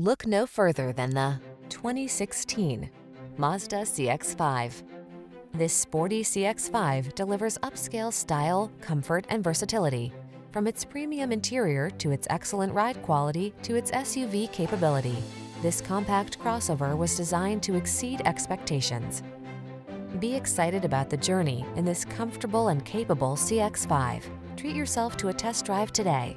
Look no further than the 2016 Mazda CX-5. This sporty CX-5 delivers upscale style, comfort, and versatility. From its premium interior to its excellent ride quality to its SUV capability, this compact crossover was designed to exceed expectations. Be excited about the journey in this comfortable and capable CX-5. Treat yourself to a test drive today.